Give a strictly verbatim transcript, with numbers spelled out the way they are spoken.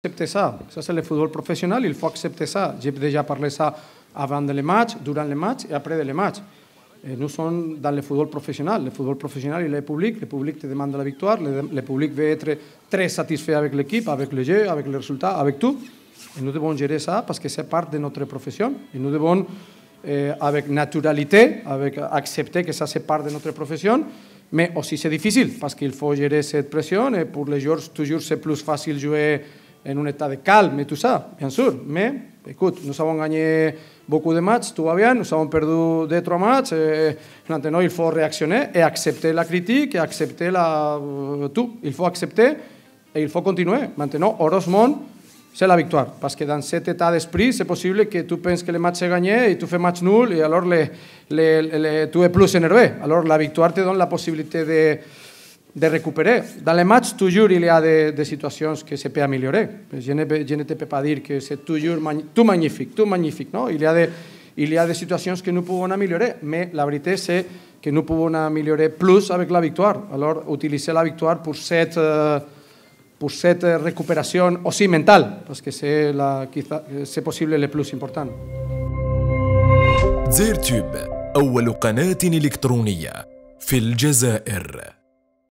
Accepter ça, ça c'est le football professionnel, il faut accepter ça. J'ai déjà parlé ça avant les matchs, durant les matchs et après les matchs. Et nous sommes dans le football professionnel. Le football professionnel, il est public, le public te demande la victoire, le, le public veut être très satisfait avec l'équipe, avec le jeu, avec les résultats, avec tout. Et nous devons gérer ça parce que c'est part de notre profession. Et nous devons, euh, avec naturalité, avec, accepter que ça c'est part de notre profession. Mais aussi c'est difficile parce qu'il faut gérer cette pression et pour les joueurs, toujours c'est plus facile jouer en un état de calme et tout ça, bien sûr. Mais, écoute, nous avons gagné beaucoup de matchs, tout va bien, nous avons perdu deux, trois matchs. Et maintenant, il faut réactionner et accepter la critique, et accepter la, tout. Il faut accepter et il faut continuer. Maintenant, heureusement, c'est la victoire. Parce que dans cet état d'esprit, c'est possible que tu penses que le match est gagné et tu fais match nul et alors le, le, le, tu es plus énervé. Alors la victoire te donne la possibilité de... de récupérer. Dans les matchs, toujours, il y a des, des situations que se peut améliorer. Je ne, je ne te peux pas dire que c'est toujours mani, tout magnifique, tout magnifique. Non? Il y a des, il y a des situations que nous pouvons améliorer, mais la vérité, c'est que nous pouvons améliorer plus avec la victoire. Alors, utiliser la victoire pour cette, euh, pour cette récupération aussi mentale, parce que c'est c'est possible le plus important. dzairtube أول قناة إلكترونية في الجزائر.